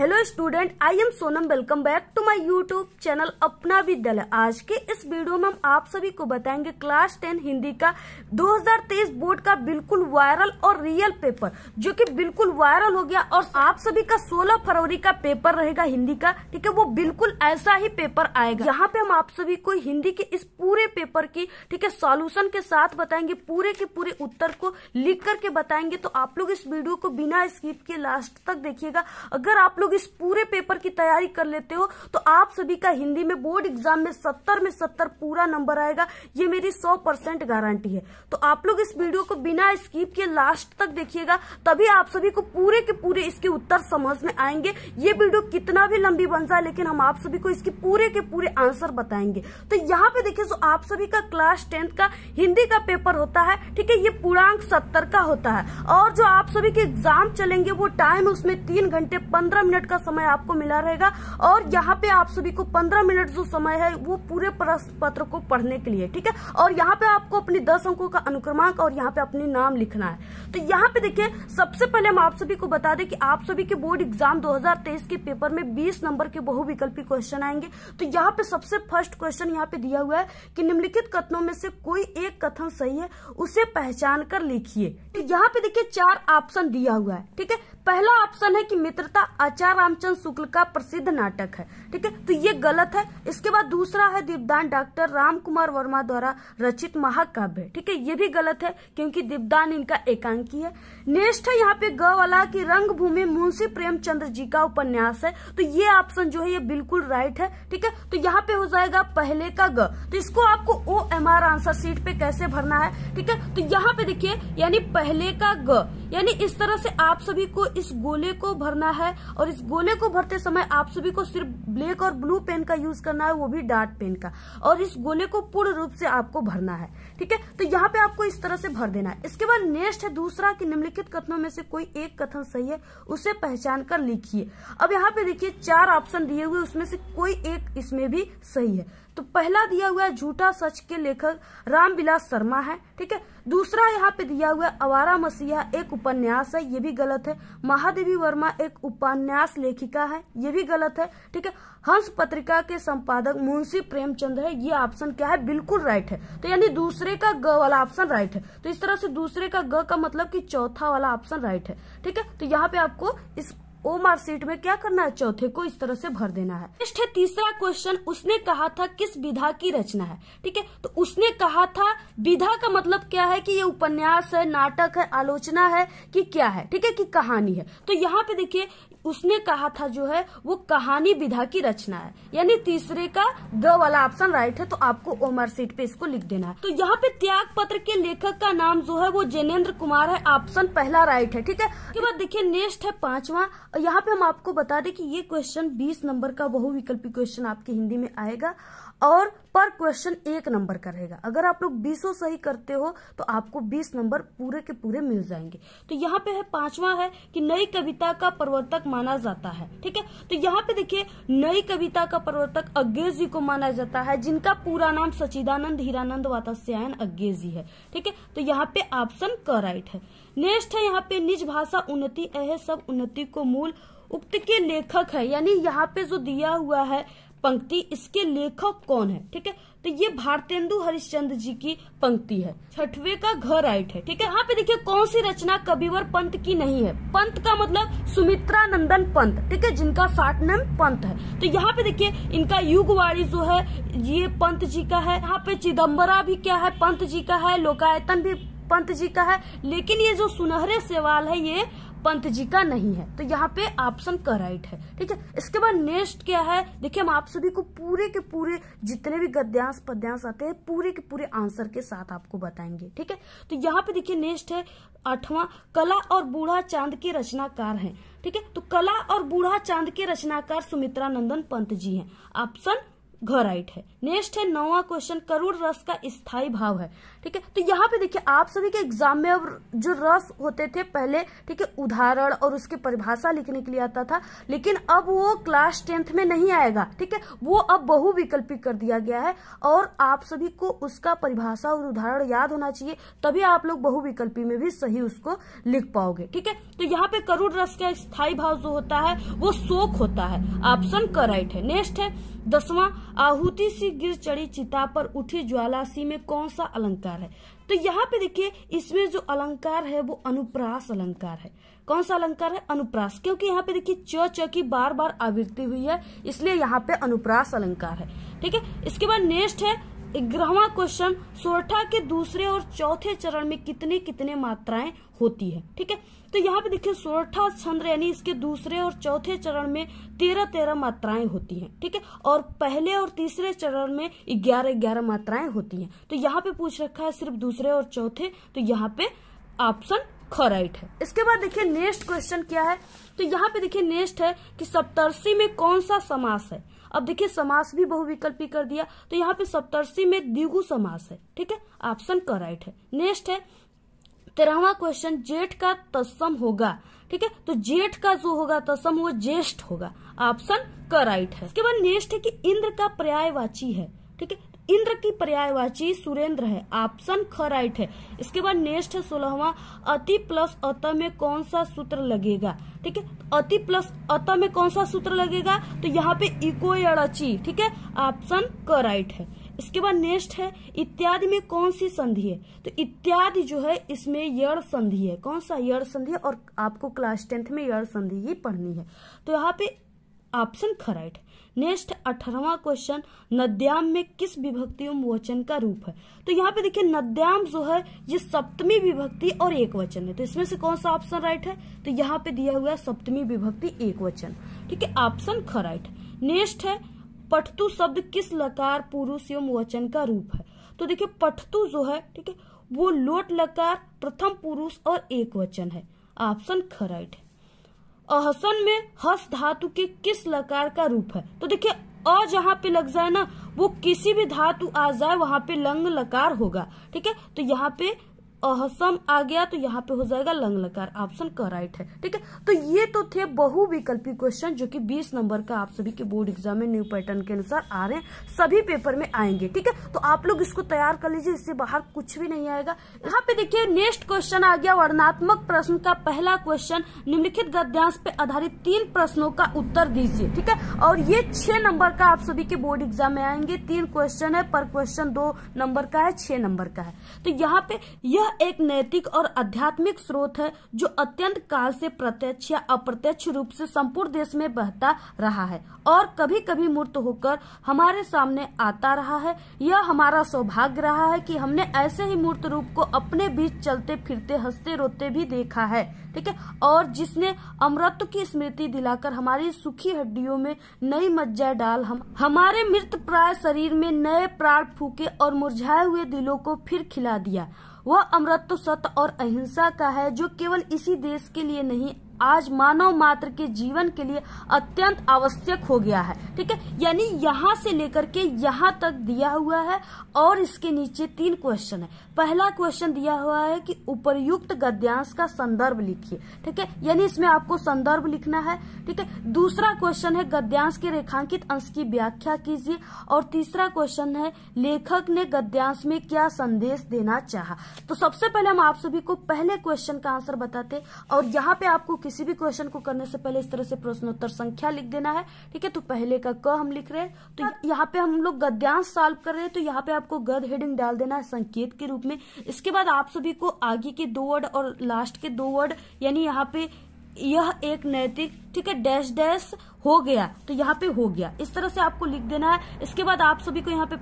Hello student, I am Sonam. Welcome back to my YouTube channel Apna Vidyalaya. आज के इस video में हम आप सभी को बताएंगे क्लास 10 हिंदी का 2023 बोर्ड का बिल्कुल वायरल और रियल पेपर, जो कि बिल्कुल वायरल हो गया। और आप सभी का 16 फरवरी का पेपर रहेगा हिंदी का, ठीक है, वो बिल्कुल ऐसा ही पेपर आएगा। यहाँ पे हम आप सभी को हिंदी के इस पूरे पेपर की, ठीक है, सॉल्यूशन के साथ बताएंगे, पूरे के पूरे उत्तर को लिख करके बताएंगे। तो आप लोग इस वीडियो को बिना स्किप के लास्ट तक देखिएगा। अगर आप लोग इस पूरे पेपर की तैयारी कर लेते हो तो आप सभी का हिंदी में बोर्ड एग्जाम में 70 में 70 पूरा नंबर आएगा, ये मेरी 100% गारंटी है। तो आप लोग इस वीडियो को बिना स्किप के लास्ट तक देखिएगा, तभी आप सभी को पूरे के पूरे इसके उत्तर समझ में आएंगे। ये वीडियो कितना भी लंबी बन जाए, लेकिन हम आप सभी को इसके पूरे के पूरे आंसर बताएंगे। तो यहाँ पे देखिए, आप सभी का क्लास 10 का हिंदी का पेपर होता है, ठीक है, ये पूर्णांक 70 का होता है। और जो आप सभी के एग्जाम चलेंगे वो टाइम, उसमें 3 घंटे 15 मिनट का समय आपको मिला रहेगा। और यहाँ पे आप सभी को 15 मिनट जो समय है वो पूरे प्रश्न पत्र को पढ़ने के लिए, ठीक है। और यहाँ पे आपको अपने 10 अंकों का अनुक्रमांक और यहाँ पे अपने नाम लिखना है। तो यहाँ पे देखिए, सबसे पहले हम आप सभी को बता दें कि आप सभी के बोर्ड एग्जाम 2023 के पेपर में 20 नंबर के बहुविकल्पी क्वेश्चन आएंगे। तो यहाँ पे सबसे फर्स्ट क्वेश्चन यहाँ पे दिया हुआ है कि निम्नलिखित कथनों में से कोई एक कथन सही है, उसे पहचान कर लिखिए। तो यहाँ पे देखिए 4 ऑप्शन दिया हुआ है, ठीक है। पहला ऑप्शन है कि मित्रता आचार्य रामचंद्र शुक्ल का प्रसिद्ध नाटक है, ठीक है, तो ये गलत है। इसके बाद दूसरा है दीपदान डॉक्टर रामकुमार वर्मा द्वारा रचित महाकाव्य, ठीक है, ये भी गलत है, क्योंकि दीपदान इनका एकांकी है। नेक्स्ट है यहाँ पे ग वाला की रंगभूमि मुंशी प्रेमचंद्र जी का उपन्यास है, तो ये ऑप्शन जो है ये बिल्कुल राइट है, ठीक है। तो यहाँ पे हो जाएगा पहले का ग। तो इसको आपको OMR आंसर सीट पे कैसे भरना है, ठीक है। तो यहाँ पे देखिए, यानी पहले का ग, यानी इस तरह से आप सभी को इस गोले को भरना है। और इस गोले को भरते समय आप सभी को सिर्फ ब्लैक और ब्लू पेन का यूज करना है, वो भी डार्ट पेन का। और इस गोले को पूर्ण रूप से आपको भरना है, ठीक है। तो यहाँ पे आपको इस तरह से भर देना है। इसके बाद नेक्स्ट है दूसरा कि निम्नलिखित कथनों में से कोई एक कथन सही है, उसे पहचान कर लिखिए। अब यहाँ पे देखिए 4 ऑप्शन दिए हुए, उसमें से कोई एक इसमें भी सही है। तो पहला दिया हुआ है झूठा सच के लेखक रामविलास शर्मा है, ठीक है। दूसरा यहाँ पे दिया हुआ है आवारा मसीहा एक उपन्यास है, ये भी गलत है। महादेवी वर्मा एक उपन्यास लेखिका है, ये भी गलत है, ठीक है। हंस पत्रिका के संपादक मुंशी प्रेमचंद है, ये ऑप्शन क्या है, बिल्कुल राइट है। तो यानी दूसरे का ग वाला ऑप्शन राइट है। तो इस तरह से दूसरे का ग का मतलब कि चौथा वाला ऑप्शन राइट है, ठीक है। तो यहाँ पे आपको इस OMR सीट में क्या करना है, चौथे को इस तरह से भर देना है। नेक्स्ट है तीसरा क्वेश्चन, उसने कहा था किस विधा की रचना है, ठीक है। तो उसने कहा था, विधा का मतलब क्या है कि ये उपन्यास है, नाटक है, आलोचना है कि क्या है, ठीक है, कि कहानी है। तो यहाँ पे देखिए उसने कहा था जो है वो कहानी विधा की रचना है, यानी तीसरे का ग वाला ऑप्शन राइट है। तो आपको OMR सीट पे इसको लिख देना है। तो यहाँ पे त्याग पत्र के लेखक का नाम जो है वो जैनेन्द्र कुमार है, ऑप्शन पहला राइट है, ठीक है। उसके बाद देखिये नेक्स्ट है पांचवा। यहाँ पे हम आपको बता दें कि ये क्वेश्चन 20 नंबर का बहुविकल्पी क्वेश्चन आपके हिंदी में आएगा और पर क्वेश्चन 1 नंबर का रहेगा। अगर आप लोग 20 सही करते हो तो आपको 20 नंबर पूरे के पूरे मिल जाएंगे। तो यहाँ पे है पांचवा है कि नई कविता का प्रवर्तक माना जाता है, ठीक है। तो यहाँ पे देखिए नई कविता का प्रवर्तक अज्ञेय जी को माना जाता है, जिनका पूरा नाम सच्चिदानंद हिरानंद वात्स्यायन अज्ञेय जी है, ठीक है। तो यहाँ पे ऑप्शन क राइट है। नेक्स्ट है यहाँ पे निज भाषा उन्नति है सब उन्नति को मूल, उक्त के लेखक है, यानी यहाँ पे जो दिया हुआ है पंक्ति, इसके लेखक कौन है, ठीक है। तो ये भारतेंदु हरिश्चंद्र जी की पंक्ति है। छठवे का घर राइट है, ठीक है। यहाँ पे देखिए कौन सी रचना कविवर पंत की नहीं है, पंत का मतलब सुमित्रानंदन पंत, ठीक है, जिनका 60 नाम पंत है। तो यहाँ पे देखिए इनका युगवाणी जो है ये पंत जी का है। यहाँ पे चिदम्बरा भी क्या है, पंत जी का है, लोकायतन भी पंत जी का है, लेकिन ये जो सुनहरे सवाल है ये पंत जी का नहीं है। तो यहाँ पे ऑप्शन क राइट है, ठीक है। इसके बाद नेक्स्ट क्या है, देखिए हम आप सभी को पूरे के पूरे जितने भी गद्यांश पद्यांश आते हैं पूरे के पूरे आंसर के साथ आपको बताएंगे, ठीक है। तो यहाँ पे देखिए नेक्स्ट है 8वां, कला और बूढ़ा चांद के रचनाकार हैं, ठीक है। तो कला और बूढ़ा चांद के रचनाकार सुमित्रानंदन पंत जी हैं, ऑप्शन घराइट है। नेक्स्ट है 9वां क्वेश्चन, करूड़ रस का स्थायी भाव है। ठीक है, तो यहाँ पे देखिए आप सभी के एग्जाम में अब जो रस होते थे पहले, ठीक है, उदाहरण और उसकी परिभाषा लिखने के लिए आता था, लेकिन अब वो क्लास 10th में नहीं आएगा। ठीक है, वो अब बहुविकल्पिक कर दिया गया है और आप सभी को उसका परिभाषा और उदाहरण याद होना चाहिए, तभी आप लोग बहुविकल्पी में भी सही उसको लिख पाओगे। ठीक है, तो यहाँ पे करूड़ रस का स्थायी भाव जो होता है वो शोक होता है, ऑप्शन करेक्ट है। नेक्स्ट है 10वां, आहुति सी गिर चढ़ी चिता पर उठी ज्वाला सी में कौन सा अलंकार है। तो यहाँ पे देखिए इसमें जो अलंकार है वो अनुप्रास अलंकार है। कौन सा अलंकार है? अनुप्रास, क्योंकि यहाँ पे देखिए च की बार बार आवृत्ति हुई है, इसलिए यहाँ पे अनुप्रास अलंकार है। ठीक है, इसके बाद नेक्स्ट है 11वां क्वेश्चन, सोरठा के दूसरे और चौथे चरण में कितने कितने मात्राएं होती है। ठीक है, तो यहाँ पे देखिए सोरठा छंद यानी इसके दूसरे और चौथे चरण में 13-13 मात्राएं होती हैं। ठीक है, और पहले और तीसरे चरण में 11-11 मात्राएं होती हैं। तो यहाँ पे पूछ रखा है सिर्फ दूसरे और चौथे, तो यहाँ पे ऑप्शन करेक्ट है। इसके बाद देखिए नेक्स्ट क्वेश्चन क्या है, तो यहाँ पे देखिए नेक्स्ट है कि सप्तर्षि में कौन सा समास है। अब देखिए समास भी बहुविकल्पी कर दिया, तो यहाँ पे सप्तर्षि में द्विगु समास है। ठीक है, ऑप्शन करेक्ट है। नेक्स्ट है 13वां क्वेश्चन, जेठ का तत्सम होगा। ठीक है, तो जेठ का जो होगा तत्सम वो ज्येष्ठ होगा, ऑप्शन करेक्ट है। इसके बाद नेक्स्ट है कि इंद्र का पर्यायवाची है। ठीक है, इंद्र की पर्यायवाची सुरेंद्र है, ऑप्शन करेक्ट है। इसके बाद नेक्स्ट है 16वां, अति प्लस अत में कौन सा सूत्र लगेगा। ठीक है, अति प्लस अत में कौन सा सूत्र लगेगा, तो यहाँ पे इको अची। ठीक है, ऑप्शन करेक्ट है। इसके बाद नेक्स्ट है इत्यादि में कौन सी संधि है, तो इत्यादि जो है इसमें यड़ संधि है। कौन सा? यड़ संधि है, और आपको क्लास 10th में यड़ संधि ही पढ़नी है, तो यहाँ पे ऑप्शन करेक्ट। नेक्स्ट 18वां क्वेश्चन, नद्याम में किस विभक्ति एवं वचन का रूप है। तो यहाँ पे देखिए नद्याम जो है ये सप्तमी विभक्ति और एक वचन है, तो इसमें से कौन सा ऑप्शन राइट है, तो यहाँ पे दिया हुआ है सप्तमी विभक्ति एक वचन। ठीक है, ऑप्शन करेक्ट। नेक्स्ट है पठतु शब्द किस लकार पुरुष एवं वचन का रूप है। तो देखिए पठतु जो है, ठीक है, वो लोट लकार प्रथम पुरुष और एक वचन है, ऑप्शन करेक्ट। अहसन में हस धातु के किस लकार का रूप है, तो देखिए अ जहाँ पे लग जाए ना वो किसी भी धातु आ जाए वहां पे लंग लकार होगा। ठीक है, तो यहाँ पे अहसम आ गया तो यहाँ पे हो जाएगा लंग लकार, ऑप्शन करेक्ट है। ठीक है, तो ये तो थे बहुविकल्पी क्वेश्चन जो कि 20 नंबर का आप सभी के बोर्ड एग्जाम में न्यू पैटर्न के अनुसार आ रहे हैं, सभी पेपर में आएंगे। ठीक है, तो आप लोग इसको तैयार कर लीजिए, इससे बाहर कुछ भी नहीं आएगा। यहाँ पे देखिए नेक्स्ट क्वेश्चन आ गया वर्णनात्मक प्रश्न का पहला क्वेश्चन, निम्नलिखित गद्यांश पे आधारित 3 प्रश्नों का उत्तर दीजिए। ठीक है, और ये 6 नंबर का आप सभी के बोर्ड एग्जाम में आएंगे। 3 क्वेश्चन है, पर क्वेश्चन 2 नंबर का है, 6 नंबर का है। तो यहाँ पे यह एक नैतिक और आध्यात्मिक स्रोत है जो अत्यंत काल से प्रत्यक्ष या अप्रत्यक्ष रूप से संपूर्ण देश में बहता रहा है और कभी कभी मूर्त होकर हमारे सामने आता रहा है। यह हमारा सौभाग्य रहा है कि हमने ऐसे ही मूर्त रूप को अपने बीच चलते फिरते हंसते रोते भी देखा है। ठीक है, और जिसने अमृत की स्मृति दिलाकर हमारी सुखी हड्डियों में नई मज्जा डाल हमारे मृत प्राय शरीर में नए प्राण फूके और मुरझाए हुए दिलों को फिर खिला दिया। वह अमृत तो सत्य और अहिंसा का है जो केवल इसी देश के लिए नहीं आज मानव मात्र के जीवन के लिए अत्यंत आवश्यक हो गया है। ठीक है, यानी यहाँ से लेकर के यहाँ तक दिया हुआ है और इसके नीचे 3 क्वेश्चन है। पहला क्वेश्चन दिया हुआ है कि उपर्युक्त गद्यांश का संदर्भ लिखिए। ठीक है, यानी इसमें आपको संदर्भ लिखना है। ठीक है, दूसरा क्वेश्चन है गद्यांश के रेखांकित अंश की व्याख्या कीजिए, और तीसरा क्वेश्चन है लेखक ने गद्यांश में क्या संदेश देना चाहा। तो सबसे पहले हम आप सभी को पहले क्वेश्चन का आंसर बताते, और यहाँ पे आपको किसी भी क्वेश्चन को करने से पहले इस तरह से प्रश्नोत्तर संख्या लिख देना है। ठीक है, तो पहले का क हम लिख रहे हैं, तो यहाँ पे हम लोग गद्यांश सॉल्व कर रहे हैं, तो यहाँ पे आपको गद हेडिंग डाल देना है संकेत के रूप में। इसके बाद आप सभी को आगे के 2 वर्ड और लास्ट के 2 वर्ड, यानी यहाँ पे यह एक नैतिक, ठीक है, डैश डैश हो गया, तो यहाँ पे हो गया, इस तरह से आपको लिख देना है। इसके बाद आप सभी को यहाँ पे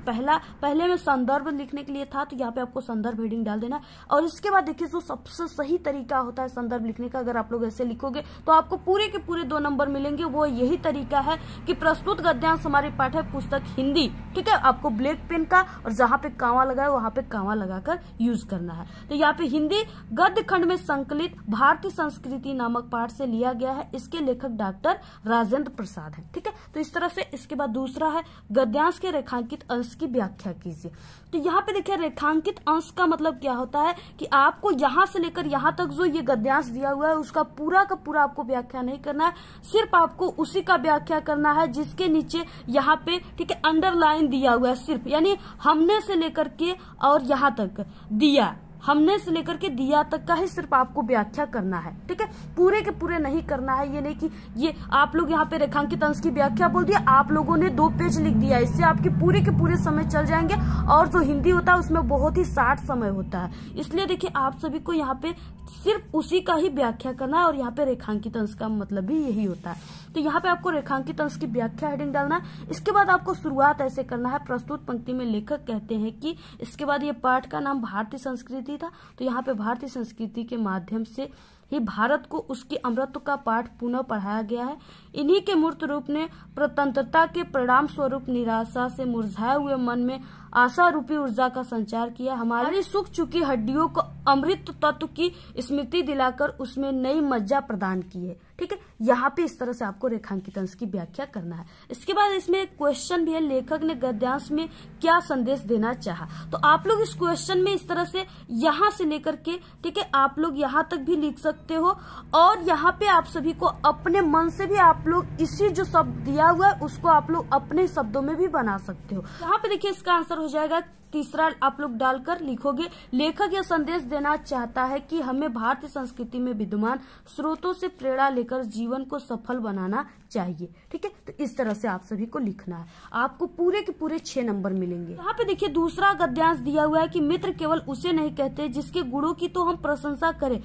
पहले में संदर्भ लिखने के लिए था, तो यहाँ पे आपको संदर्भ हेडिंग डाल देना है। और इसके बाद देखिए जो सबसे सही तरीका होता है संदर्भ लिखने का, अगर आप लोग ऐसे लिखोगे तो आपको पूरे के पूरे 2 नंबर मिलेंगे। वो यही तरीका है कि प्रस्तुत गद्यांश हमारे पाठ्य पुस्तक हिंदी, ठीक है, आपको ब्लैक पेन का और जहाँ पे कांवा लगा है वहां पे कांवा लगाकर यूज करना है। तो यहाँ पे हिंदी गद्य खंड में संकलित भारतीय संस्कृति नामक पाठ से लिया गया है। इसके लेखक डॉक्टर राजेंद्र राजेंद्र प्रसाद है। ठीक है, तो इस तरह से। इसके बाद दूसरा है गद्यांश के रेखांकित अंश की व्याख्या कीजिए। तो यहाँ पे देखिए रेखांकित अंश का मतलब क्या होता है कि आपको यहाँ से लेकर यहाँ तक जो ये गद्यांश दिया हुआ है उसका पूरा का पूरा आपको व्याख्या नहीं करना है, सिर्फ आपको उसी का व्याख्या करना है जिसके नीचे यहाँ पे ठीक है अंडरलाइन दिया हुआ है, सिर्फ यानी हमने से लेकर के और यहाँ तक दिया, हमने से लेकर के दिया तक का ही सिर्फ आपको व्याख्या करना है। ठीक है, पूरे के पूरे नहीं करना है। ये नहीं कि ये आप लोग यहाँ पे रेखांकित अंश की व्याख्या बोल दिया, आप लोगों ने 2 पेज लिख दिया, इससे आपके पूरे के पूरे समय चल जाएंगे और जो हिंदी होता है उसमें बहुत ही शार्ट समय होता है। इसलिए देखिए आप सभी को यहाँ पे सिर्फ उसी का ही व्याख्या करना है और यहाँ पे रेखांकित अंश का मतलब भी यही होता है। तो यहाँ पे आपको रेखांकित अंश की व्याख्या हेडिंग डालना है। इसके बाद आपको शुरुआत ऐसे करना है, प्रस्तुत पंक्ति में लेखक कहते हैं कि, इसके बाद ये पाठ का नाम भारतीय संस्कृति था, तो यहाँ पे भारतीय संस्कृति के माध्यम से ही भारत को उसके अमृत का पाठ पुनः पढ़ाया गया है। इन्हीं के मूर्त रूप ने प्रतंत्रता के परिणाम स्वरूप निराशा से मुरझाए हुए मन में आशा रूपी ऊर्जा का संचार किया। हमारी सूख चुकी हड्डियों को अमृत तत्व की स्मृति दिलाकर उसमें नई मज्जा प्रदान की है। ठीक है, यहाँ पे इस तरह से आपको रेखांकित अंश की व्याख्या करना है। इसके बाद इसमें एक क्वेश्चन भी है, लेखक ने गद्यांश में क्या संदेश देना चाहा। तो आप लोग इस क्वेश्चन में इस तरह से यहाँ से लेकर के ठीक है आप लोग यहाँ तक भी लिख सकते हो और यहाँ पे आप सभी को अपने मन से भी आप लोग इसी जो शब्द दिया हुआ है उसको आप लोग अपने शब्दों में भी बना सकते हो। यहाँ पे देखिए इसका आंसर हो जाएगा तीसरा, आप लोग डालकर लिखोगे, लेखक यह संदेश देना चाहता है कि हमें भारतीय संस्कृति में विद्यमान स्रोतों से प्रेरणा लेकर जीवन को सफल बनाना चाहिए। ठीक है, तो इस तरह से आप सभी को लिखना है, आपको पूरे के पूरे 6 नंबर मिलेंगे। यहाँ पे देखिए दूसरा गद्यांश दिया हुआ है कि मित्र केवल उसे नहीं कहते जिसके गुणों की तो हम प्रशंसा करें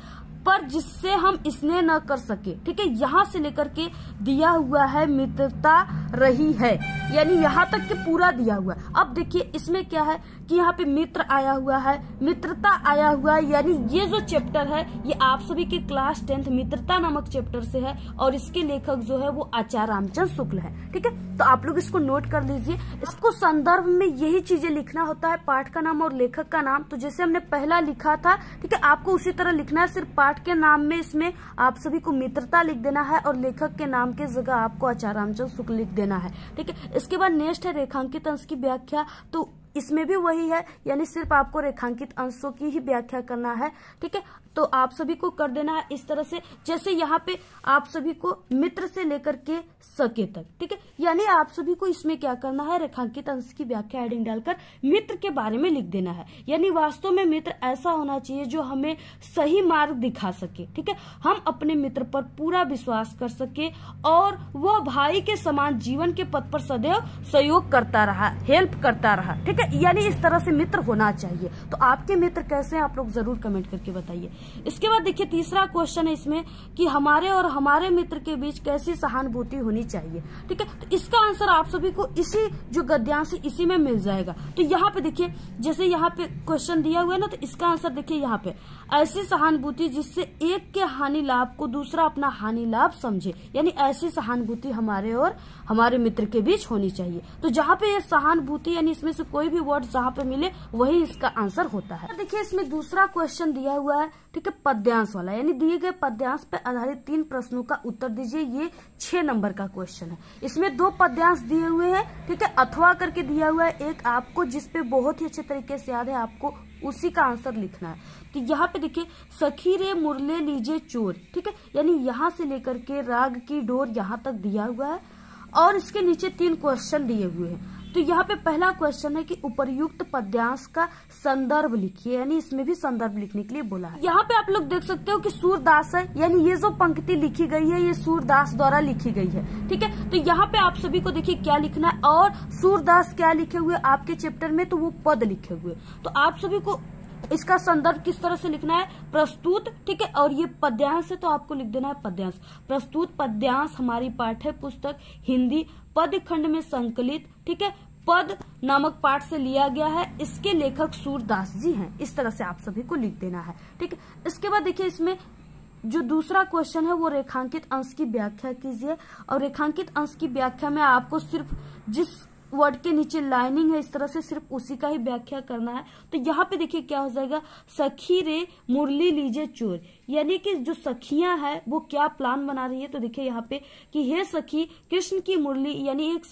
पर जिससे हम स्नेह न कर सके। ठीक है, यहाँ से लेकर के दिया हुआ है मित्रता रही है, यानी यहाँ तक के पूरा दिया हुआ है। अब देखिए इसमें क्या है कि यहाँ पे मित्र आया हुआ है, मित्रता आया हुआ है, यानी ये जो चैप्टर है ये आप सभी के क्लास 10 मित्रता नामक चैप्टर से है और इसके लेखक जो है वो आचार्य रामचंद्र शुक्ल है। ठीक है, तो आप लोग इसको नोट कर लीजिए। इसको संदर्भ में यही चीजें लिखना होता है, पाठ का नाम और लेखक का नाम। तो जैसे हमने पहला लिखा था ठीक है आपको उसी तरह लिखना है, सिर्फ पाठ के नाम में इसमें आप सभी को मित्रता लिख देना है और लेखक के नाम के जगह आपको आचार्य रामचंद्र शुक्ल लिख देना है। ठीक है, इसके बाद नेक्स्ट है रेखांकित अंश की व्याख्या। तो इसमें भी वही है, यानी सिर्फ आपको रेखांकित अंशों की ही व्याख्या करना है। ठीक है, तो आप सभी को कर देना है इस तरह से, जैसे यहाँ पे आप सभी को मित्र से लेकर के सके तक। ठीक है, यानी आप सभी को इसमें क्या करना है, रेखांकित अंश की व्याख्या हेडिंग डालकर मित्र के बारे में लिख देना है, यानी वास्तव में मित्र ऐसा होना चाहिए जो हमें सही मार्ग दिखा सके। ठीक है, हम अपने मित्र पर पूरा विश्वास कर सके और वह भाई के समान जीवन के पथ पर सदैव सहयोग करता रहा, हेल्प करता रहा। ठीक है, यानी इस तरह से मित्र होना चाहिए। तो आपके मित्र कैसे हैं आप लोग जरूर कमेंट करके बताइए। इसके बाद देखिए तीसरा क्वेश्चन है इसमें कि हमारे और हमारे मित्र के बीच कैसी सहानुभूति होनी चाहिए। ठीक है, तो इसका आंसर आप सभी को इसी जो गद्यांश इसी में मिल जाएगा। तो यहाँ पे देखिए जैसे यहाँ पे क्वेश्चन दिया हुआ है ना, तो इसका आंसर देखिए यहाँ पे, ऐसी सहानुभूति जिससे एक के हानि लाभ को दूसरा अपना हानि लाभ समझे, यानी ऐसी सहानुभूति हमारे और हमारे मित्र के बीच होनी चाहिए। तो जहाँ पे सहानुभूति यानी इसमें से कोई भी वर्ड जहाँ पे मिले वही इसका आंसर होता है। देखिए इसमें दूसरा क्वेश्चन दिया हुआ है ठीक है पद्यांश वाला, यानी दिए गए पद्यांश पे आधारित 3 प्रश्नों का उत्तर दीजिए। ये 6 नंबर का क्वेश्चन है। इसमें 2 पद्यांश दिए हुए हैं ठीक है, अथवा करके दिया हुआ है, एक आपको जिसपे बहुत ही अच्छे तरीके से याद है आपको उसी का आंसर लिखना है। तो यहाँ पे देखिए सखी रे मुरले लीजे चोर, ठीक है यानी यहाँ से लेकर के राग की डोर यहाँ तक दिया हुआ है और इसके नीचे 3 क्वेश्चन दिए हुए हैं। तो यहाँ पे पहला क्वेश्चन है कि उपर्युक्त पद्यांश का संदर्भ लिखिए, यानी इसमें भी संदर्भ लिखने के लिए बोला है। यहाँ पे आप लोग देख सकते हो कि सूरदास है, यानी ये जो पंक्ति लिखी गई है ये सूरदास द्वारा लिखी गई है। ठीक है, तो यहाँ पे आप सभी को देखिए क्या लिखना है और सूरदास क्या लिखे हुए आपके चैप्टर में, तो वो पद लिखे हुए। तो आप सभी को इसका संदर्भ किस तरह से लिखना है, प्रस्तुत ठीक है और ये पद्यांश है तो आपको लिख देना है पद्यांश। प्रस्तुत पद्यांश हमारी पाठ्य पुस्तक हिंदी पद खंड में संकलित ठीक है पद नामक पाठ से लिया गया है, इसके लेखक सूरदास जी हैं। इस तरह से आप सभी को लिख देना है। ठीक है, इसके बाद देखिए इसमें जो दूसरा क्वेश्चन है वो रेखांकित अंश की व्याख्या कीजिए और रेखांकित अंश की व्याख्या में आपको सिर्फ जिस वर्ड के नीचे लाइनिंग है, इस तरह से सिर्फ उसी का ही व्याख्या करना है। तो यहाँ पे देखिए क्या हो जाएगा, सखी रे मुरली लीजे चोर, यानी कि जो सखियां हैं वो क्या प्लान बना रही है। तो देखिए यहाँ पे कि हे सखी कृष्ण की मुरली, यानी एक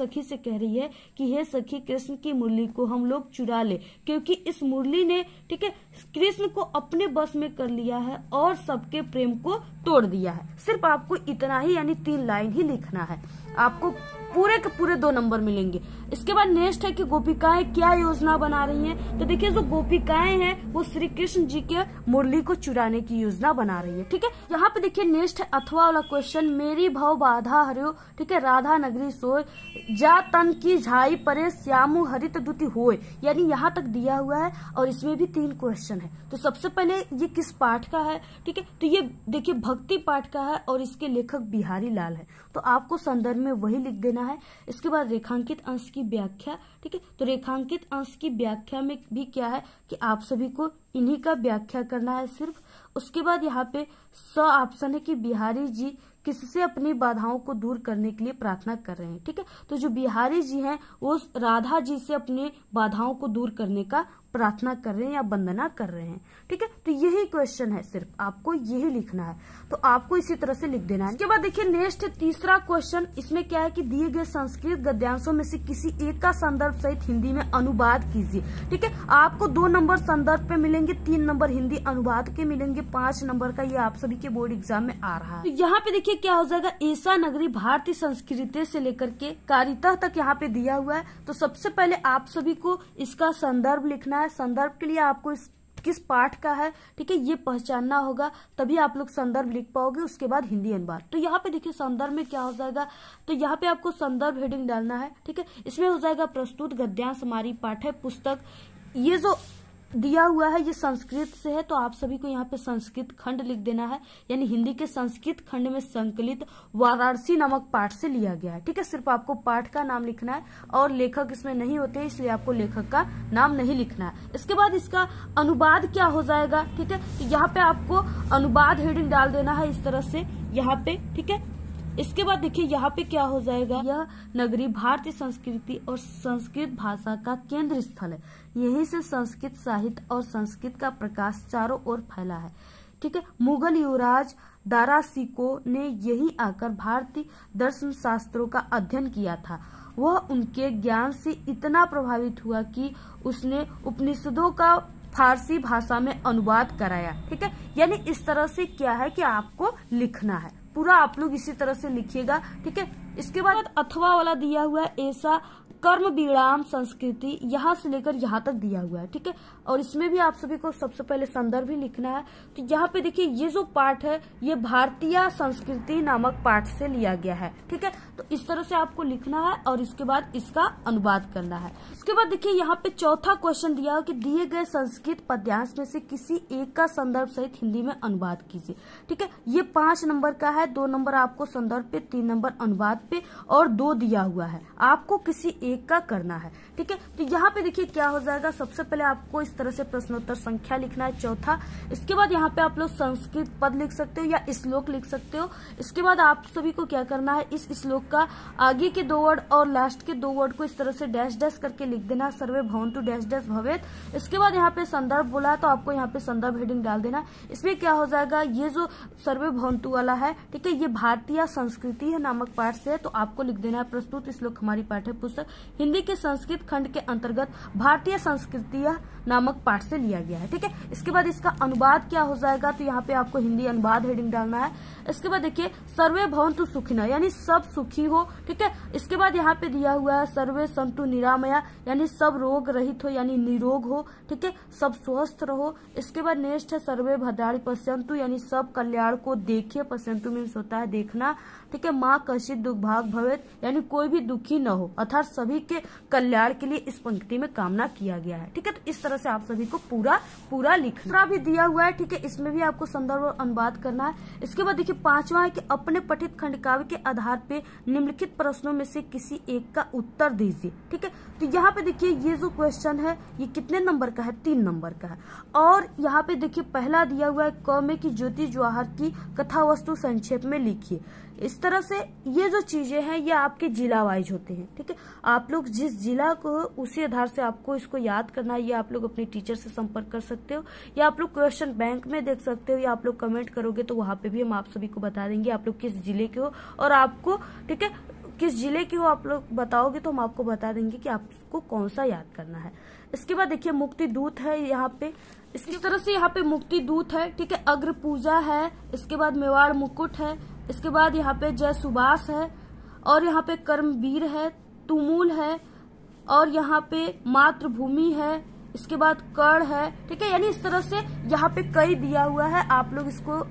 सखी से कह रही है कि हे सखी कृष्ण की मुरली को हम लोग चुरा ले, क्योंकि इस मुरली ने, ठीक है, कृष्ण को अपने बस में कर लिया है और सबके प्रेम को तोड़ दिया है। सिर्फ आपको इतना ही, यानी 3 लाइन ही लिखना है, आपको पूरे के पूरे 2 नंबर मिलेंगे। इसके बाद नेक्स्ट है कि गोपिकाएं क्या योजना बना रही हैं। तो देखिए जो गोपिकाएं हैं वो श्री कृष्ण जी के मुरली को चुराने की योजना बना रही है, ठीक है। यहाँ पे देखिए नेक्स्ट है अथवा वाला क्वेश्चन, मेरी भव बाधा हरियो, ठीक है, राधा नगरी सोय जा तन की झाई परे श्यामु हरित दुति होय, यानी यहाँ तक दिया हुआ है और इसमें भी 3 क्वेश्चन है। तो सबसे पहले ये किस पाठ का है, ठीक है, तो ये देखिए भक्ति पाठ का है और इसके लेखक बिहारी लाल है, तो आपको संदर्भ में वही लिख देना है। इसके बाद रेखांकित अंश की व्याख्या, ठीक है, तो रेखांकित अंश की व्याख्या में भी क्या है कि आप सभी को इन्हीं का व्याख्या करना है सिर्फ। उसके बाद यहाँ पे स ऑप्शन है कि बिहारी जी किससे अपनी बाधाओं को दूर करने के लिए प्रार्थना कर रहे हैं, ठीक है, तो जो बिहारी जी हैं वो राधा जी से अपने बाधाओं को दूर करने का प्रार्थना कर रहे हैं या वंदना कर रहे हैं, ठीक है। तो यही क्वेश्चन है, सिर्फ आपको यही लिखना है, तो आपको इसी तरह से लिख देना है। इसके बाद देखिए नेक्स्ट तीसरा क्वेश्चन, इसमें क्या है कि दिए गए संस्कृत गद्यांशों में से किसी एक का संदर्भ सहित हिंदी में अनुवाद कीजिए, ठीक है। आपको 2 नंबर संदर्भ पे मिलेंगे, 3 नंबर हिंदी अनुवाद के मिलेंगे, 5 नंबर का ये आप सभी के बोर्ड एग्जाम में आ रहा है। तो यहाँ पे देखिए क्या हो जाएगा, ऐसा नगरी भारतीय संस्कृति से लेकर के कारिता तक यहाँ पे दिया हुआ है। तो सबसे पहले आप सभी को इसका संदर्भ लिखना है। संदर्भ के लिए आपको किस पाठ का है, ठीक है, ये पहचानना होगा, तभी आप लोग संदर्भ लिख पाओगे। उसके बाद हिंदी अनुवाद, तो यहाँ पे देखिए संदर्भ में क्या हो जाएगा, तो यहाँ पे आपको संदर्भ हेडिंग डालना है, ठीक है। इसमें हो जाएगा प्रस्तुत गद्यांश हमारी पाठ्य पुस्तक, ये जो दिया हुआ है ये संस्कृत से है, तो आप सभी को यहाँ पे संस्कृत खंड लिख देना है, यानी हिंदी के संस्कृत खंड में संकलित वाराणसी नामक पाठ से लिया गया है, ठीक है। सिर्फ आपको पाठ का नाम लिखना है और लेखक इसमें नहीं होते, इसलिए आपको लेखक का नाम नहीं लिखना है। इसके बाद इसका अनुवाद क्या हो जाएगा, ठीक है, तो यहाँ पे आपको अनुवाद हेडिंग डाल देना है इस तरह से यहाँ पे, ठीक है। इसके बाद देखिए यहाँ पे क्या हो जाएगा, यह नगरी भारतीय संस्कृति और संस्कृत भाषा का केंद्र स्थल है, यहीं से संस्कृत साहित्य और संस्कृत का प्रकाश चारों ओर फैला है, ठीक है। मुगल युवराज दारा शिकोह ने यहीं आकर भारतीय दर्शन शास्त्रों का अध्ययन किया था। वह उनके ज्ञान से इतना प्रभावित हुआ कि उसने उपनिषदों का फारसी भाषा में अनुवाद कराया, ठीक है। यानी इस तरह से क्या है कि आपको लिखना है, पूरा आप लोग इसी तरह से लिखिएगा, ठीक है। इसके बाद अथवा वाला दिया हुआ है, ऐसा कर्म विराम संस्कृति, यहाँ से लेकर यहाँ तक दिया हुआ है, ठीक है, और इसमें भी आप सभी को सबसे पहले संदर्भ ही लिखना है। तो यहाँ पे देखिए ये जो पाठ है ये भारतीय संस्कृति नामक पाठ से लिया गया है, ठीक है, तो इस तरह से आपको लिखना है और इसके बाद इसका अनुवाद करना है। इसके बाद देखिए यहाँ पे चौथा क्वेश्चन दिया है कि दिए गए संस्कृत पद्यांश में से किसी एक का संदर्भ सहित हिंदी में अनुवाद कीजिए, ठीक है। ये 5 नंबर का है, 2 नंबर आपको संदर्भ पे, 3 नंबर अनुवाद पे और 2 दिया हुआ है, आपको किसी एक का करना है, ठीक है। तो यहाँ पे देखिए क्या हो जाएगा, सबसे पहले आपको इस तरह से प्रश्नोत्तर संख्या लिखना है, चौथा। इसके बाद यहाँ पे आप लोग संस्कृत पद लिख सकते हो या श्लोक लिख सकते हो। इसके बाद आप सभी को क्या करना है, इस श्लोक का आगे के 2 वर्ड और लास्ट के 2 वर्ड को इस तरह से डैश डैश करके लिख देना, सर्वे भवन्तु डैश डैश भवेत्। इसके बाद यहाँ पे संदर्भ बोला है, तो आपको यहाँ पे संदर्भ हेडिंग डाल देना। इसमें क्या हो जाएगा, ये जो सर्वे भवन्तु वाला है, ठीक है, ये भारतीय संस्कृति है नामक पाठ से है, तो आपको लिख देना है प्रस्तुत श्लोक हमारी पाठ्य पुस्तक हिंदी के संस्कृत खंड के अंतर्गत भारतीय संस्कृति नामक पाठ से लिया गया है, ठीक है। इसके बाद इसका अनुवाद क्या हो जाएगा, तो यहाँ पे आपको हिंदी अनुवाद हेडिंग डालना है। इसके बाद देखिए सर्वे भवन्तु सुखिनः, यानी सब सुखी हो, ठीक है। इसके बाद यहाँ पे दिया हुआ है सर्वे सन्तु निरामया, यानी सब रोग रहित हो, यानी निरोग हो, ठीक है, सब स्वस्थ रहो। इसके बाद नेक्स्ट है सर्वे भद्राणि पश्यन्तु, यानी सब कल्याण को देखिए, पश्यन्तु मीन्स होता है देखना, ठीक है। माँ कश्चित् दुर्भाग् भवेत्, यानी कोई भी दुखी न हो, अर्थात सभी के कल्याण के लिए इस पंक्ति में कामना किया गया है, ठीक है। तो इस तरह से आप सभी को पूरा लिखना भी दिया हुआ है, ठीक है, इसमें भी आपको संदर्भ और अनुवाद करना है। इसके बाद देखिए पांचवा है कि अपने पठित खंड काव्य के आधार पे निम्नलिखित प्रश्नों में से किसी एक का उत्तर दीजिए, ठीक है। तो यहाँ पे देखिए ये जो क्वेश्चन है ये कितने नंबर का है, 3 नंबर का है, और यहाँ पे देखिए पहला दिया हुआ है क में की ज्योति जवाहर की कथा वस्तु संचय संक्षेप में लिखिए। इस तरह से ये जो चीजें हैं ये आपके जिला वाइज होते हैं, ठीक है। आप लोग जिस जिला को उसी आधार से आपको इसको याद करना है, या आप लोग अपने टीचर से संपर्क कर सकते हो, या आप लोग क्वेश्चन बैंक में देख सकते हो, या आप लोग कमेंट करोगे तो वहां पे भी हम आप सभी को बता देंगे आप लोग किस जिले के हो, और आपको, ठीक है, किस जिले की हो आप लोग बताओगे तो हम आपको बता देंगे कि आपको कौन सा याद करना है। इसके बाद देखिए मुक्ति दूत है यहाँ पे, इस तरह से यहाँ पे मुक्ति दूत है, ठीक है। अग्र पूजा है, इसके बाद मेवाड़ मुकुट है, इसके बाद यहाँ पे जय सुबास है, और यहाँ पे कर्मवीर है, तुमूल है, और यहाँ पे मातृभूमि है, इसके बाद कर्ण है, ठीक है। यानी इस तरह से यहाँ पे कई दिया हुआ है, आप लोग इसको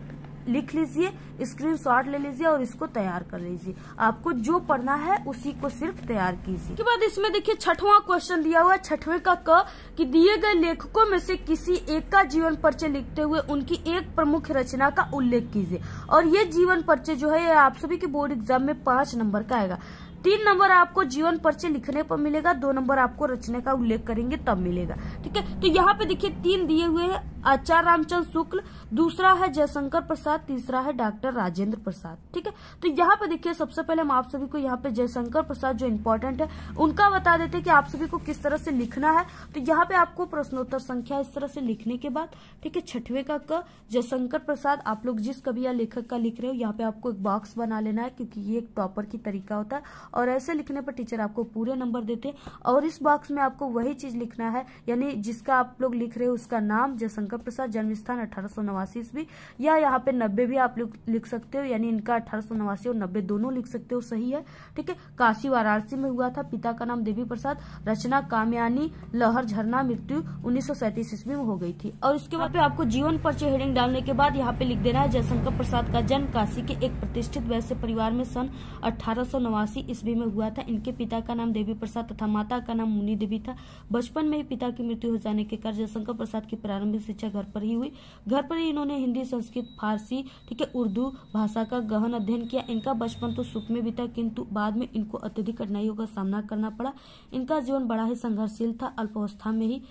लिख लीजिए, स्क्रीनशॉट ले लीजिए और इसको तैयार कर लीजिए। आपको जो पढ़ना है उसी को सिर्फ तैयार कीजिए। इसके बाद इसमें देखिए छठवां क्वेश्चन दिया हुआ है, छठवें का क कि दिए गए लेखकों में से किसी एक का जीवन परिचय लिखते हुए उनकी एक प्रमुख रचना का उल्लेख कीजिए। और ये जीवन परिचय जो है आप सभी के बोर्ड एग्जाम में 5 नंबर का आएगा। 3 नंबर आपको जीवन परिचय लिखने पर मिलेगा, 2 नंबर आपको रचना का उल्लेख करेंगे तब मिलेगा, ठीक है। तो यहाँ पे देखिए 3 दिए हुए हैं, आचार्य रामचंद्र शुक्ल, दूसरा है जयशंकर प्रसाद, तीसरा है डॉक्टर राजेंद्र प्रसाद, ठीक है। तो यहाँ पे देखिए सबसे पहले हम आप सभी को यहाँ पे जयशंकर प्रसाद जो इम्पोर्टेंट है उनका बता देते हैं कि आप सभी को किस तरह से लिखना है। तो यहाँ पे आपको प्रश्नोत्तर संख्या इस तरह से लिखने के बाद, ठीक है, छठवें का जयशंकर प्रसाद, आप लोग जिस कवि या लेखक का लिख रहे हो यहाँ पे आपको एक बॉक्स बना लेना है, क्योंकि ये एक टॉपर की तरीका होता है और ऐसे लिखने पर टीचर आपको पूरे नंबर देते हैं। और इस बॉक्स में आपको वही चीज लिखना है, यानी जिसका आप लोग लिख रहे हो उसका नाम, जयशंकर प्रसाद, जन्म स्थान 1889 ईस्वी, या यहाँ पे 90 भी आप लोग लिख सकते हो, यानी इनका 1889 और 90 दोनों लिख सकते हो, सही है, ठीक है। काशी वाराणसी में हुआ था, पिता का नाम देवी प्रसाद, रचना कामयानी लहर झरना, मृत्यु 1937 ईस्वी में हो गई थी। और इसके बाद पे आपको जीवन परिचय हेडिंग डालने के बाद यहाँ पे लिख देना है जयशंकर प्रसाद का जन्म काशी के एक प्रतिष्ठित वैश्य परिवार में सन 1889 ईस्वी में हुआ था। इनके पिता का नाम देवी प्रसाद तथा माता का नाम मुनि देवी था। बचपन में ही पिता की मृत्यु हो जाने के कारण जयशंकर प्रसाद की प्रारंभिक शिक्षा घर पर ही हुई। घर पर ही इन्होंने हिंदी, संस्कृत, फारसी, ठीक है, उर्दू भाषा का गहन अध्ययन किया। इनका बचपन तो सुख में बीता, किंतु बाद में इनको अत्यधिक कठिनाइयों का सामना करना पड़ा। इनका जीवन बड़ा ही संघर्षशील था। अल्पावस्था में ही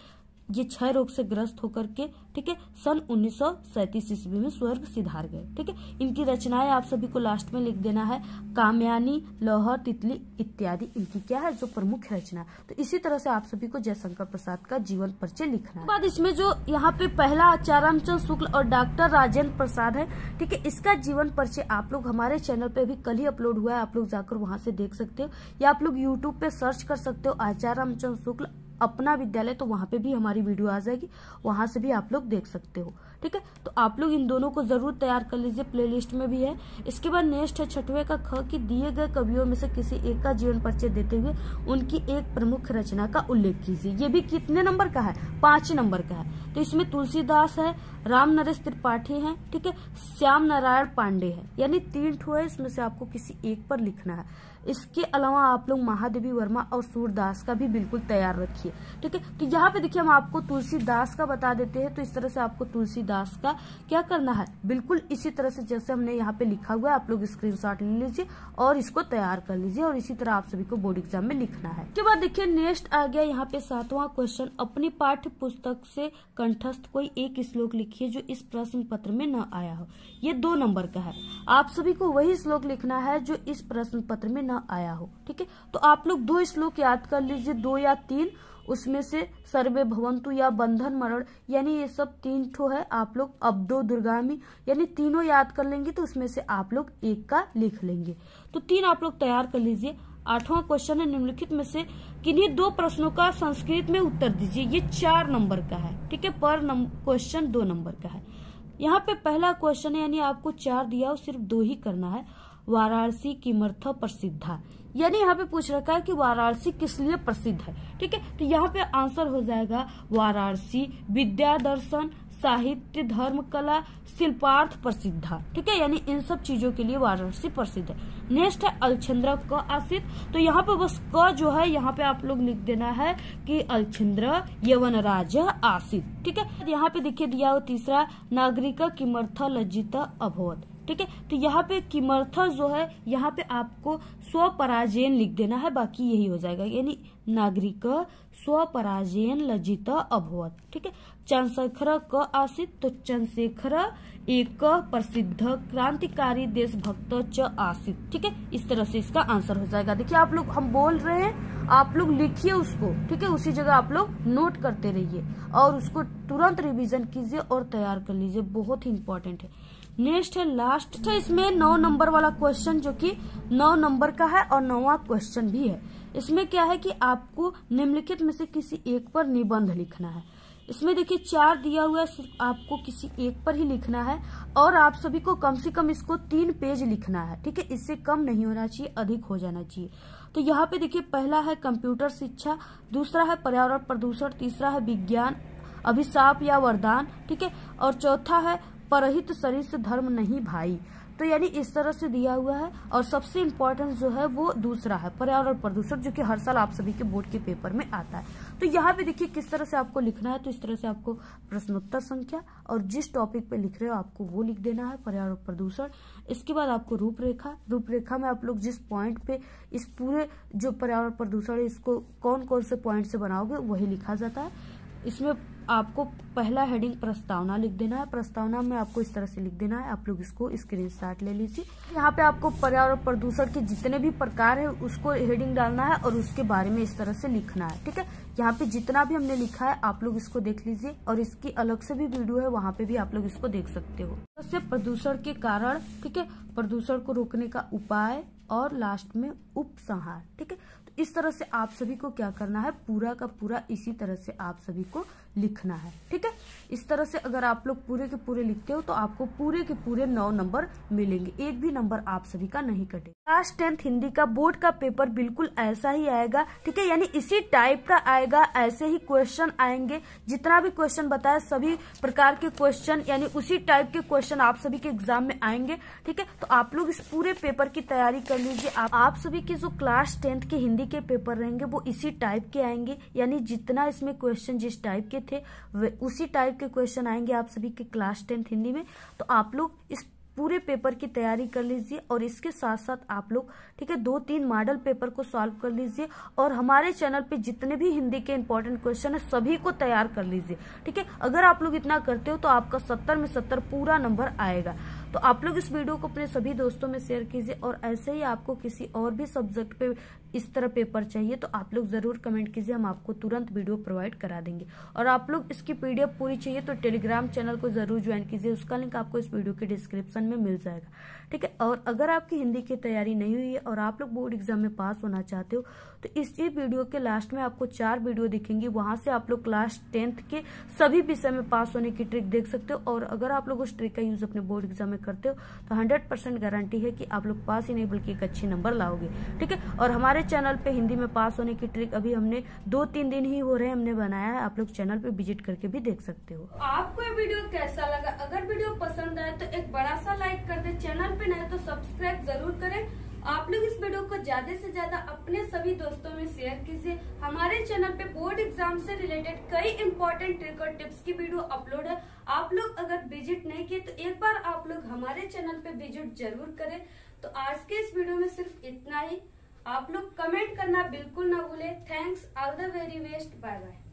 ये क्षय रोग से ग्रस्त होकर के, ठीक है, सन 1937 ईस्वी में स्वर्ग सिधार गए, ठीक है। इनकी रचनाएं आप सभी को लास्ट में लिख देना है, कामयानी, लौहर, तितली इत्यादि इनकी क्या है जो प्रमुख रचना। तो इसी तरह से आप सभी को जयशंकर प्रसाद का जीवन परिचय लिखना है। बाद इसमें जो यहाँ पे पहला आचार्य रामचंद्र शुक्ल और डॉक्टर राजेंद्र प्रसाद है, ठीक है, इसका जीवन परिचय आप लोग हमारे चैनल पे भी कल ही अपलोड हुआ है, आप लोग जाकर वहाँ से देख सकते हो, या आप लोग यूट्यूब पे सर्च कर सकते हो आचार्य रामचंद्र शुक्ल अपना विद्यालय, तो वहां पे भी हमारी वीडियो आ जाएगी, वहां से भी आप लोग देख सकते हो, ठीक है। तो आप लोग इन दोनों को जरूर तैयार कर लीजिए, प्लेलिस्ट में भी है। इसके बाद नेक्स्ट है छठवें का ख कि दिए गए कवियों में से किसी एक का जीवन परिचय देते हुए उनकी एक प्रमुख रचना का उल्लेख कीजिए। ये भी कितने नंबर का है, 5 नंबर का है। तो इसमें तुलसीदास है, राम नरेश त्रिपाठी है, ठीक है, श्याम नारायण पांडे है, यानी 3 ठो है, इसमें से आपको किसी एक पर लिखना है। इसके अलावा आप लोग महादेवी वर्मा और सूरदास का भी बिल्कुल तैयार रखिए, ठीक है। तो यहाँ पे देखिए हम आपको तुलसीदास का बता देते हैं, तो इस तरह से आपको तुलसीदास का क्या करना है, बिल्कुल इसी तरह से जैसे हमने यहाँ पे लिखा हुआ है आप लोग स्क्रीनशॉट ले लीजिए और इसको तैयार कर लीजिए, और इसी तरह आप सभी को बोर्ड एग्जाम में लिखना है। उसके बाद देखिये नेक्स्ट आ गया यहाँ पे 7वां क्वेश्चन, अपनी पाठ्य पुस्तक से कंठस्थ कोई एक श्लोक लिखिए जो इस प्रश्न पत्र में न आया हो। ये 2 नंबर का है, आप सभी को वही श्लोक लिखना है जो इस प्रश्न पत्र में आया हो, ठीक है। तो आप लोग 2 श्लोक याद कर लीजिए, 2 या 3, उसमें से सर्वे भवंतु या बंधन मरण, यानी ये सब 3 ठो है, आप लोग अब दो दुर्गामी, यानी 3 याद कर लेंगे तो उसमें से आप लोग 1 का लिख लेंगे, तो 3 आप लोग तैयार कर लीजिए। 8वां क्वेश्चन है, निम्नलिखित में से किन्हीं 2 प्रश्नों का संस्कृत में उत्तर दीजिए। ये 4 नंबर का है, ठीक है, पर क्वेश्चन 2 नंबर का है। यहाँ पे पहला क्वेश्चन है, यानी आपको 4 दिया और सिर्फ 2 ही करना है, वाराणसी किमर्थ प्रसिद्धा, यानी यहाँ पे पूछ रखा है कि वाराणसी किस लिए प्रसिद्ध है, ठीक है। तो यहाँ पे आंसर हो जाएगा वाराणसी विद्या, दर्शन, साहित्य, धर्म, कला, शिल्पार्थ प्रसिद्धा, ठीक है, यानी इन सब चीजों के लिए वाराणसी प्रसिद्ध है। नेक्स्ट है अलछंद्र क आसित, तो यहाँ पे बस क जो है यहाँ पे आप लोग लिख देना है कि अलछंद्र यवनराज आसित, ठीक है। यहाँ पे देखिए दिया हो तीसरा, नागरिक किमर्थ लज्जित अभवत, ठीक है। तो यहाँ पे किमर्था जो है यहाँ पे आपको स्वपराजयन लिख देना है, बाकी यही हो जाएगा, यानी नागरिक स्वपराजयन लजित अभवत। ठीक है। चंद्रशेखर क आसीत, तो चंद्रशेखर एक प्रसिद्ध क्रांतिकारी देशभक्त च आसीत। ठीक है, इस तरह से इसका आंसर हो जाएगा। देखिए आप लोग, हम बोल रहे हैं, आप लोग लिखिए उसको, ठीक है, उसी जगह आप लोग नोट करते रहिए और उसको तुरंत रिवीजन कीजिए और तैयार कर लीजिए, बहुत ही इंपॉर्टेंट है। नेक्स्ट है लास्ट है, इसमें 9 नंबर वाला क्वेश्चन, जो कि 9 नंबर का है और 9वां क्वेश्चन भी है। इसमें क्या है कि आपको निम्नलिखित में से किसी एक पर निबंध लिखना है। इसमें देखिए 4 दिया हुआ है, सिर्फ आपको किसी एक पर ही लिखना है और आप सभी को कम से कम इसको 3 पेज लिखना है। ठीक है, इससे कम नहीं होना चाहिए, अधिक हो जाना चाहिए। तो यहाँ पे देखिए पहला है कंप्यूटर शिक्षा, दूसरा है पर्यावरण प्रदूषण, तीसरा है विज्ञान अभिशाप या वरदान, ठीक है, और चौथा है परहित सरिस धर्म नहीं भाई। तो यानी इस तरह से दिया हुआ है। और सबसे इम्पोर्टेंट जो है वो दूसरा है पर्यावरण प्रदूषण, जो कि हर साल आप सभी के बोर्ड के पेपर में आता है। तो यहाँ पे देखिए किस तरह से आपको लिखना है। तो इस तरह से आपको प्रश्नोत्तर संख्या और जिस टॉपिक पे लिख रहे हो आपको वो लिख देना है, पर्यावरण प्रदूषण। इसके बाद आपको रूपरेखा, रूपरेखा में आप लोग जिस पॉइंट पे इस पूरे जो पर्यावरण प्रदूषण है इसको कौन कौन से पॉइंट से बनाओगे वही लिखा जाता है। इसमें आपको पहला हेडिंग प्रस्तावना लिख देना है, प्रस्तावना में आपको इस तरह से लिख देना है। आप लोग इसको स्क्रीनशॉट ले लीजिए। यहाँ पे आपको पर्यावरण प्रदूषण के जितने भी प्रकार है उसको हेडिंग डालना है और उसके बारे में इस तरह से लिखना है। ठीक है, यहाँ पे जितना भी हमने लिखा है आप लोग इसको देख लीजिए और इसकी अलग से भी वीडियो है, वहाँ पे भी आप लोग इसको देख सकते हो। सबसे प्रदूषण के कारण, ठीक है, प्रदूषण को रोकने का उपाय और लास्ट में उपसंहार। ठीक है, तो इस तरह से आप सभी को क्या करना है, पूरा का पूरा इसी तरह से आप सभी को लिखना है। ठीक है, इस तरह से अगर आप लोग पूरे के पूरे लिखते हो तो आपको पूरे के पूरे 9 नंबर मिलेंगे, एक भी नंबर आप सभी का नहीं कटेगा। क्लास 10th हिंदी का बोर्ड का पेपर बिल्कुल ऐसा ही आएगा। ठीक है, यानी इसी टाइप का आएगा, ऐसे ही क्वेश्चन आएंगे। जितना भी क्वेश्चन बताया सभी प्रकार के क्वेश्चन, यानी उसी टाइप के क्वेश्चन आप सभी के एग्जाम में आएंगे। ठीक है, तो आप लोग इस पूरे पेपर की तैयारी कर लीजिए। आप सभी के जो क्लास 10th के हिंदी के पेपर रहेंगे वो इसी टाइप के आएंगे, यानी जितना इसमें क्वेश्चन जिस टाइप के थे उसी टाइप के क्वेश्चन आएंगे आप सभी के क्लास 10th हिंदी में। तो आप लोग इस पूरे पेपर की तैयारी कर लीजिए और इसके साथ साथ आप लोग, ठीक है, 2-3 मॉडल पेपर को सॉल्व कर लीजिए और हमारे चैनल पे जितने भी हिंदी के इम्पोर्टेंट क्वेश्चन है सभी को तैयार कर लीजिए। ठीक है, अगर आप लोग इतना करते हो तो आपका 70 में 70 पूरा नंबर आएगा। तो आप लोग इस वीडियो को अपने सभी दोस्तों में शेयर कीजिए और ऐसे ही आपको किसी और भी सब्जेक्ट पे इस तरह पेपर चाहिए तो आप लोग जरूर कमेंट कीजिए, हम आपको तुरंत वीडियो प्रोवाइड करा देंगे। और आप लोग इसकी पीडीएफ पूरी चाहिए तो टेलीग्राम चैनल को जरूर ज्वाइन कीजिए, उसका लिंक आपको इस वीडियो के डिस्क्रिप्शन में मिल जाएगा। ठीक है, और अगर आपकी हिंदी की तैयारी नहीं हुई है और आप लोग बोर्ड एग्जाम में पास होना चाहते हो तो इसी वीडियो के लास्ट में आपको 4 वीडियो दिखेंगी, वहां से आप लोग क्लास 10th के सभी विषय में पास होने की ट्रिक देख सकते हो। और अगर आप लोग उस ट्रिक का यूज अपने बोर्ड एग्जाम में करते हो तो 100% गारंटी है कि आप लोग पास ही नहीं बल्कि एक अच्छे नंबर लाओगे। ठीक है, और हमारे चैनल पे हिंदी में पास होने की ट्रिक अभी हमने 2-3 दिन ही हो रहे हैं हमने बनाया है, आप लोग चैनल पे विजिट करके भी देख सकते हो। आपको ये वीडियो कैसा लगा? अगर वीडियो पसंद आए तो एक बड़ा सा लाइक कर दे, चैनल पे नए तो सब्सक्राइब जरूर करें। आप लोग इस वीडियो को ज्यादा से ज्यादा अपने सभी दोस्तों में शेयर कीजिए। हमारे चैनल पे बोर्ड एग्जाम से रिलेटेड कई इम्पोर्टेंट ट्रिक और टिप्स की वीडियो अपलोड है, आप लोग अगर विजिट नहीं किए तो एक बार आप लोग हमारे चैनल पे विजिट जरूर करें। तो आज के इस वीडियो में सिर्फ इतना ही, आप लोग कमेंट करना बिल्कुल ना भूले। Thanks, all the very best, bye bye.